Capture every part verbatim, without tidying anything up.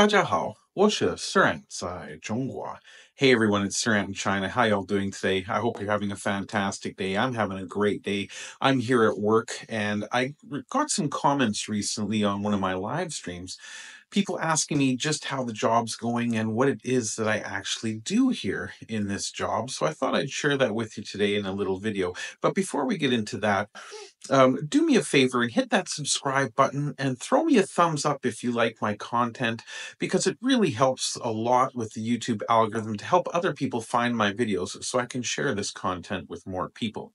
大家好，我是 Sarant 在中国. Hey everyone, it's Sarant in China. How y'all doing today? I hope you're having a fantastic day. I'm having a great day. I'm here at work, and I got some comments recently on one of my live streams. People asking me just how the job's going and what it is that I actually do here in this job. So I thought I'd share that with you today in a little video. But before we get into that, um, do me a favor and hit that subscribe button and throw me a thumbs up if you like my content, because it really helps a lot with the YouTube algorithm to help other people find my videos so I can share this content with more people.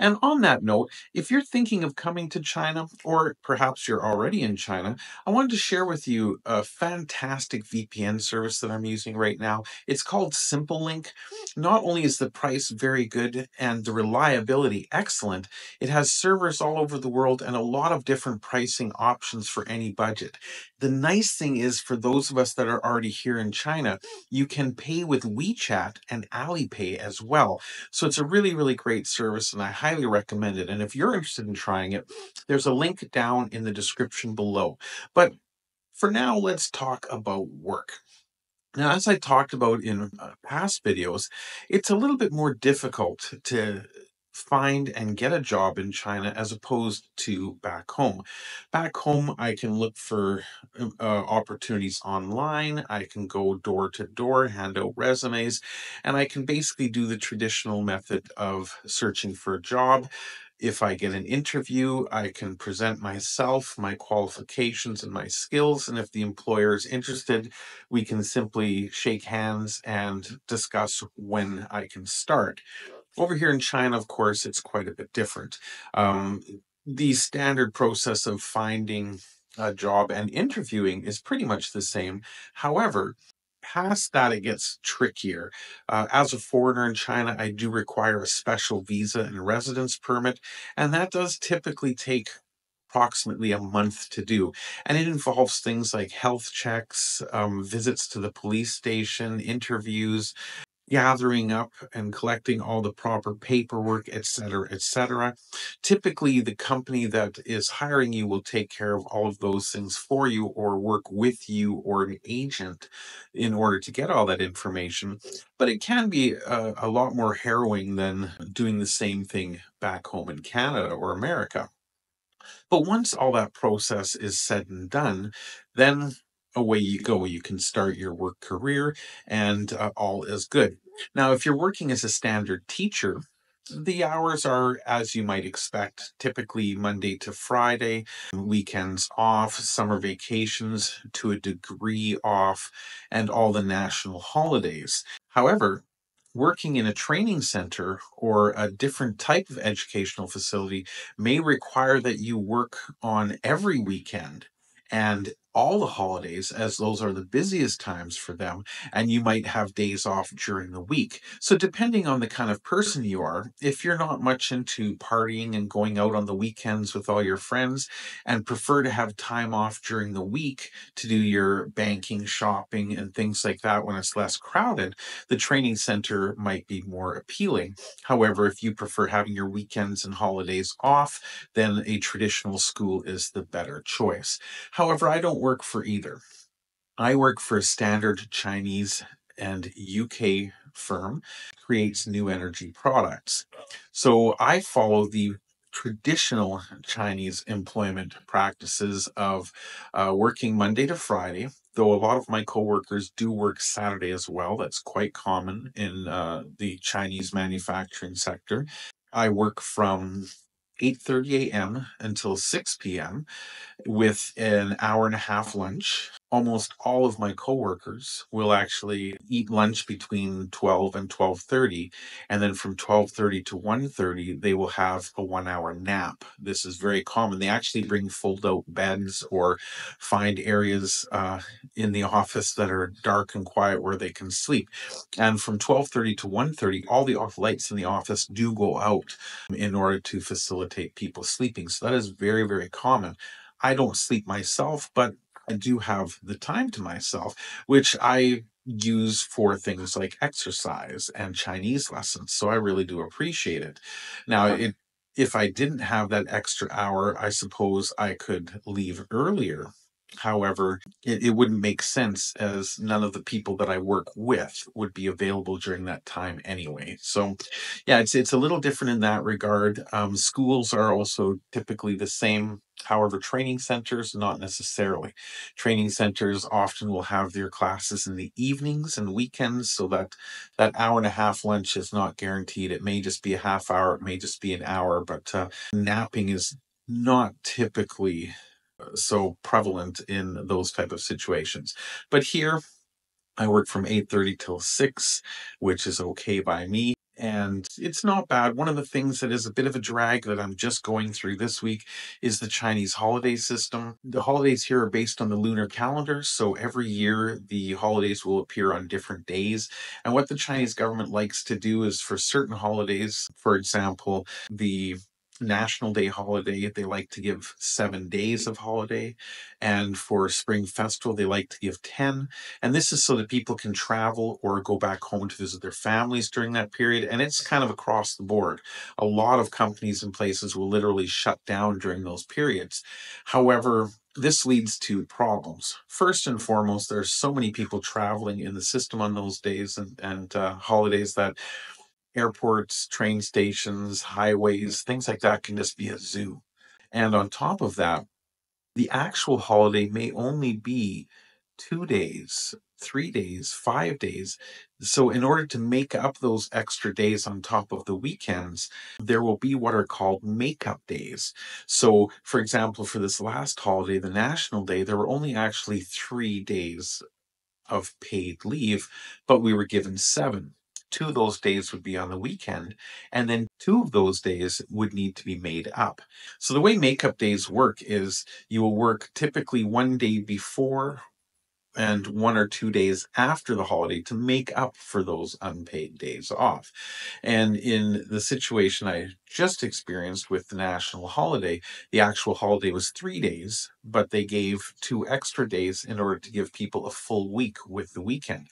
And on that note, if you're thinking of coming to China, or perhaps you're already in China, I wanted to share with you a fantastic V P N service that I'm using right now. It's called SimpleLink. Not only is the price very good and the reliability excellent, it has servers all over the world and a lot of different pricing options for any budget. The nice thing is, for those of us that are already here in China, you can pay with WeChat and Alipay as well. So it's a really, really great service, and I highly recommend it. And if you're interested in trying it, there's a link down in the description below. But for now, let's talk about work. Now, as I talked about in uh, past videos, it's a little bit more difficult to find and get a job in China as opposed to back home. Back home, I can look for uh, opportunities online. I can go door to door, hand out resumes, and I can basically do the traditional method of searching for a job. If I get an interview, I can present myself, my qualifications, and my skills. And if the employer is interested, we can simply shake hands and discuss when I can start. Over here in China, of course, it's quite a bit different. Um, the standard process of finding a job and interviewing is pretty much the same. However, past that, it gets trickier. Uh, as a foreigner in China, I do require a special visa and residence permit, and that does typically take approximately a month to do. And it involves things like health checks, um, visits to the police station, interviews, gathering up and collecting all the proper paperwork, et cetera, et cetera. Typically, the company that is hiring you will take care of all of those things for you, or work with you or an agent in order to get all that information. But it can be a, a lot more harrowing than doing the same thing back home in Canada or America. But once all that process is said and done, then away you go. You can start your work career, and uh, all is good. Now, if you're working as a standard teacher, the hours are as you might expect, typically Monday to Friday, weekends off, summer vacations to a degree off, and all the national holidays. However, working in a training center or a different type of educational facility may require that you work on every weekend and all the holidays, as those are the busiest times for them, and you might have days off during the week. So depending on the kind of person you are, if you're not much into partying and going out on the weekends with all your friends and prefer to have time off during the week to do your banking, shopping, and things like that when it's less crowded, the training center might be more appealing. However, if you prefer having your weekends and holidays off, then a traditional school is the better choice. However, I don't work work for either. I work for a standard Chinese and U K firm that creates new energy products. So I follow the traditional Chinese employment practices of uh, working Monday to Friday, though a lot of my coworkers do work Saturday as well. That's quite common in uh, the Chinese manufacturing sector. I work from eight thirty a m until six p m with an hour and a half lunch. Almost all of my coworkers will actually eat lunch between twelve and twelve thirty, and then from twelve thirty to one thirty they will have a one hour nap. This is very common. They actually bring fold out beds or find areas uh, in the office that are dark and quiet where they can sleep. And from twelve thirty to one thirty, all the off lights in the office do go out in order to facilitate people sleeping. So that is very, very common. I don't sleep myself, but I do have the time to myself, which I use for things like exercise and Chinese lessons. So I really do appreciate it. Now, it, if I didn't have that extra hour, I suppose I could leave earlier However, it, it wouldn't make sense, as none of the people that I work with would be available during that time anyway. So yeah, it's, it's a little different in that regard. Um, schools are also typically the same. However, training centers, not necessarily. Training centers often will have their classes in the evenings and weekends, so that that hour and a half lunch is not guaranteed. It may just be a half hour. It may just be an hour, but uh, napping is not typically so prevalent in those type of situations. But here I work from eight thirty till six, which is okay by me. And it's not bad. One of the things that is a bit of a drag that I'm just going through this week is the Chinese holiday system. The holidays here are based on the lunar calendar. So every year the holidays will appear on different days. And what the Chinese government likes to do is, for certain holidays, for example, the National Day holiday, they like to give seven days of holiday, and for Spring Festival they like to give ten, and this is so that people can travel or go back home to visit their families during that period. And it's kind of across the board. A lot of companies and places will literally shut down during those periods. However, this leads to problems. First and foremost, there's so many people traveling in the system on those days and, and uh, holidays that airports, train stations, highways, things like that can just be a zoo. And on top of that, the actual holiday may only be two days, three days, five days. So in order to make up those extra days on top of the weekends, there will be what are called makeup days. So for example, for this last holiday, the National Day, there were only actually three days of paid leave, but we were given seven. Two of those days would be on the weekend, and then two of those days would need to be made up. So the way makeup days work is you will work typically one day before and one or two days after the holiday to make up for those unpaid days off. And in the situation I just experienced with the national holiday, the actual holiday was three days, but they gave two extra days in order to give people a full week with the weekend.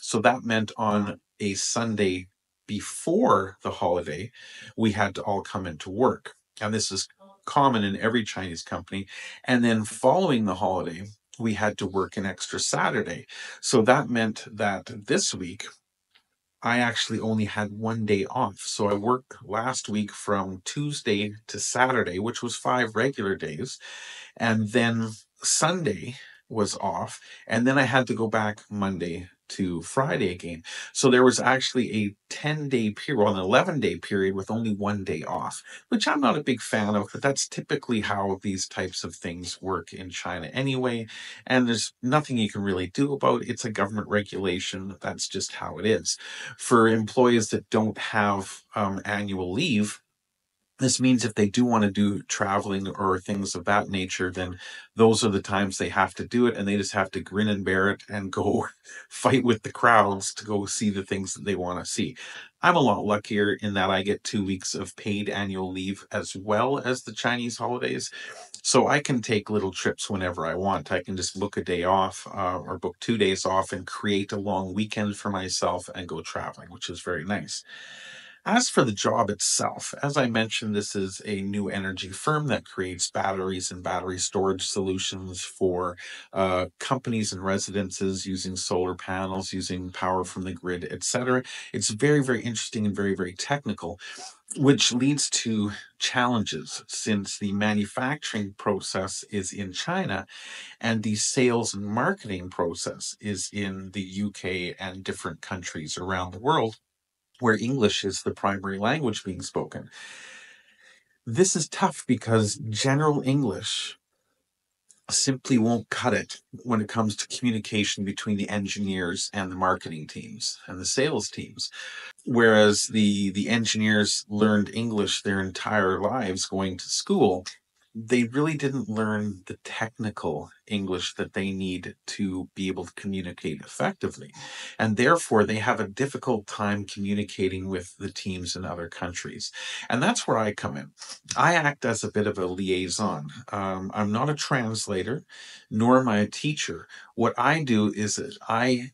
So that meant on a Sunday before the holiday, we had to all come into work. And this is common in every Chinese company. And then following the holiday, we had to work an extra Saturday. So that meant that this week, I actually only had one day off. So I worked last week from Tuesday to Saturday, which was five regular days. And then Sunday was off. And then I had to go back Monday to Friday again. So there was actually a ten day period, well, an eleven day period with only one day off, which I'm not a big fan of, but that's typically how these types of things work in China anyway. And there's nothing you can really do about it. It's a government regulation. That's just how it is. For employees that don't have um, annual leave, this means if they do want to do traveling or things of that nature, then those are the times they have to do it, and they just have to grin and bear it and go fight with the crowds to go see the things that they want to see. I'm a lot luckier in that I get two weeks of paid annual leave as well as the Chinese holidays. So I can take little trips whenever I want. I can just book a day off uh, or book two days off and create a long weekend for myself and go traveling, which is very nice. As for the job itself, as I mentioned, this is a new energy firm that creates batteries and battery storage solutions for uh, companies and residences using solar panels, using power from the grid, et cetera. It's very, very interesting and very, very technical, which leads to challenges since the manufacturing process is in China and the sales and marketing process is in the U K and different countries around the world, where English is the primary language being spoken. This is tough because general English simply won't cut it when it comes to communication between the engineers and the marketing teams and the sales teams. Whereas the, the engineers learned English their entire lives going to school, they really didn't learn the technical English that they need to be able to communicate effectively. And therefore, they have a difficult time communicating with the teams in other countries. And that's where I come in. I act as a bit of a liaison. Um, I'm not a translator, nor am I a teacher. What I do is that I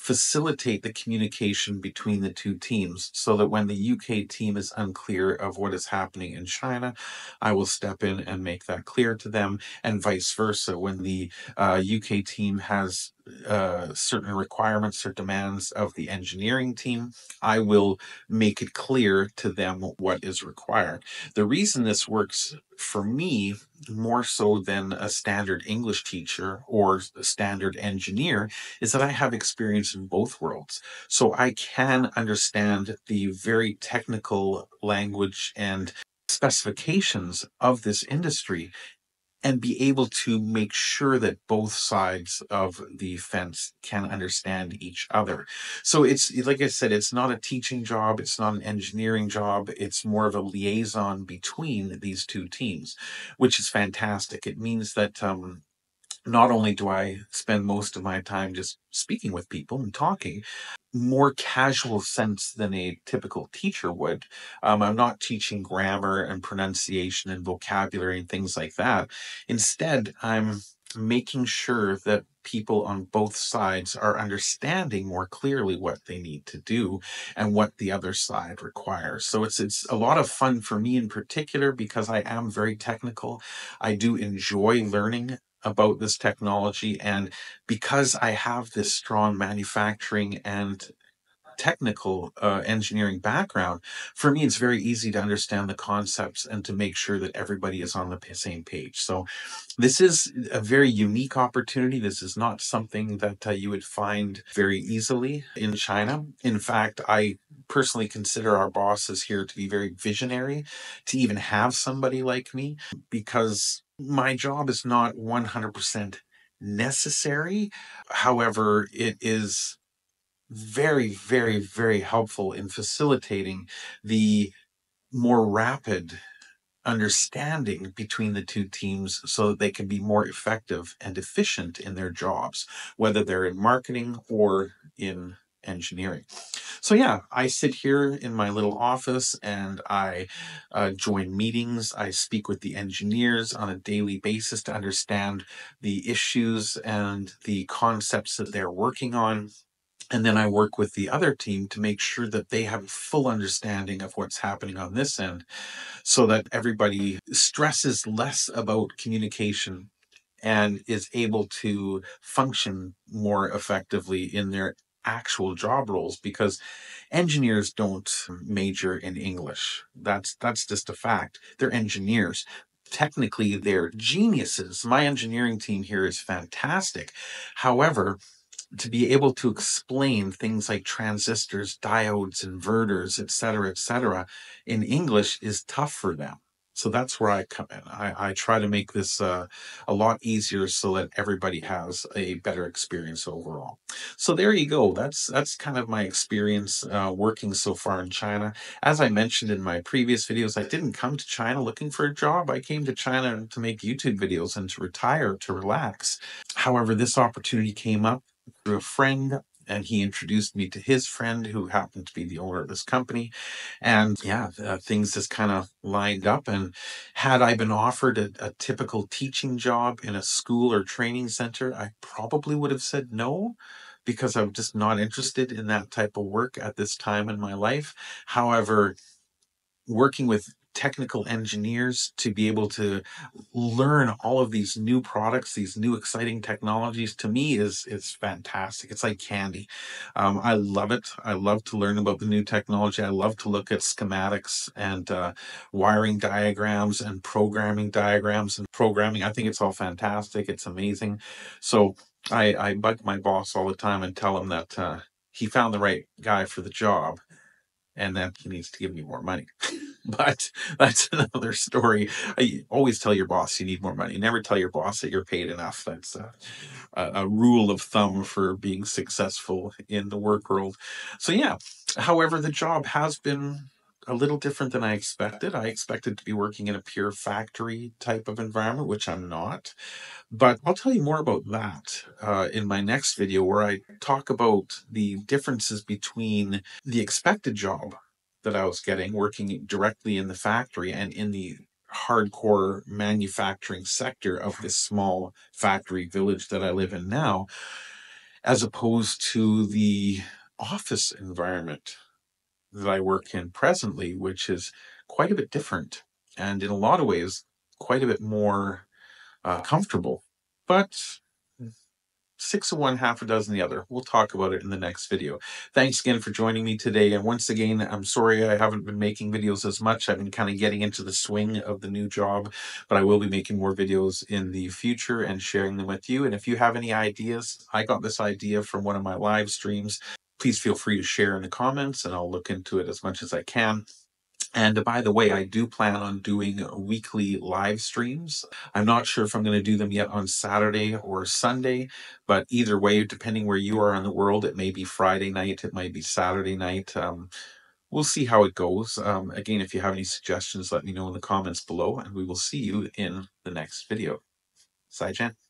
facilitate the communication between the two teams so that when the U K team is unclear of what is happening in China, I will step in and make that clear to them, and vice versa. When the uh, U K team has uh, certain requirements or demands of the engineering team, I will make it clear to them what is required. The reason this works for me more so than a standard English teacher or a standard engineer is that I have experience in both worlds. So I can understand the very technical language and specifications of this industry and be able to make sure that both sides of the fence can understand each other. So it's, like I said, it's not a teaching job. It's not an engineering job. It's more of a liaison between these two teams, which is fantastic. It means that um, not only do I spend most of my time just speaking with people and talking, more casual sense than a typical teacher would. Um, I'm not teaching grammar and pronunciation and vocabulary and things like that. Instead, I'm making sure that people on both sides are understanding more clearly what they need to do and what the other side requires. So it's it's a lot of fun for me in particular because I am very technical. I do enjoy learning about this technology, and because I have this strong manufacturing and technical uh, engineering background, for me it's very easy to understand the concepts and to make sure that everybody is on the same page. So this is a very unique opportunity. This is not something that uh, you would find very easily in China. In fact, I personally consider our bosses here to be very visionary to even have somebody like me, because my job is not one hundred percent necessary. However, it is very, very, very helpful in facilitating the more rapid understanding between the two teams so that they can be more effective and efficient in their jobs, whether they're in marketing or in engineering. So yeah, I sit here in my little office and I uh, join meetings. I speak with the engineers on a daily basis to understand the issues and the concepts that they're working on. And then I work with the other team to make sure that they have a full understanding of what's happening on this end so that everybody stresses less about communication and is able to function more effectively in their actual job roles, because engineers don't major in English. That's that's just a fact. They're engineers. Technically, they're geniuses. My engineering team here is fantastic. However, to be able to explain things like transistors, diodes, inverters, et cetera, et cetera, in English is tough for them. So that's where I come in. I, I try to make this uh, a lot easier so that everybody has a better experience overall. So there you go. That's that's kind of my experience uh, working so far in China. As I mentioned in my previous videos, I didn't come to China looking for a job. I came to China to make YouTube videos and to retire, to relax. However, this opportunity came up through a friend, and he introduced me to his friend who happened to be the owner of this company. And yeah, uh, things just kind of lined up. And had I been offered a, a typical teaching job in a school or training center, I probably would have said no, because I'm just not interested in that type of work at this time in my life. However, working with technical engineers to be able to learn all of these new products, these new exciting technologies, to me is it's fantastic. It's like candy. Um, I love it. I love to learn about the new technology. I love to look at schematics and uh, wiring diagrams and programming diagrams and programming. I think it's all fantastic. It's amazing. So I, I bug my boss all the time and tell him that uh, he found the right guy for the job and that he needs to give me more money. But that's another story. I always tell your boss you need more money. Never tell your boss that you're paid enough. That's a, a rule of thumb for being successful in the work world. So yeah, however, the job has been a little different than I expected. I expected to be working in a pure factory type of environment, which I'm not. But I'll tell you more about that uh, in my next video, where I talk about the differences between the expected job that I was getting working directly in the factory and in the hardcore manufacturing sector of this small factory village that I live in now, as opposed to the office environment that I work in presently, which is quite a bit different and in a lot of ways quite a bit more uh, comfortable. But six of one, half a dozen the other. We'll talk about it in the next video. Thanks again for joining me today. And once again, I'm sorry I haven't been making videos as much. I've been kind of getting into the swing of the new job, but I will be making more videos in the future and sharing them with you. And if you have any ideas, I got this idea from one of my live streams. Please feel free to share in the comments and I'll look into it as much as I can. And by the way, I do plan on doing weekly live streams. I'm not sure if I'm going to do them yet on Saturday or Sunday, but either way, depending where you are in the world, it may be Friday night, it might be Saturday night. Um, we'll see how it goes. Um, again, if you have any suggestions, let me know in the comments below, and we will see you in the next video. Sai Chen.